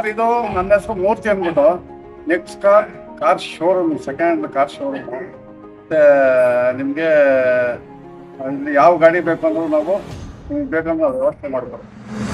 Sir ಇದು ನನ್ನ ಹೆಸರು ಮೂರ್ತಿ ಅಂದ್ಬಿಟ್ಟು next car showroom second car showroom. ನಿಮಗೆ ಯಾವ ಗಾಡಿ ಬೇಕಂದ್ರೂ ನಾವು ಬೇಕಂದ್ರೆ ವ್ಯವಸ್ಥೆ ಮಾಡ್ಬೋದು.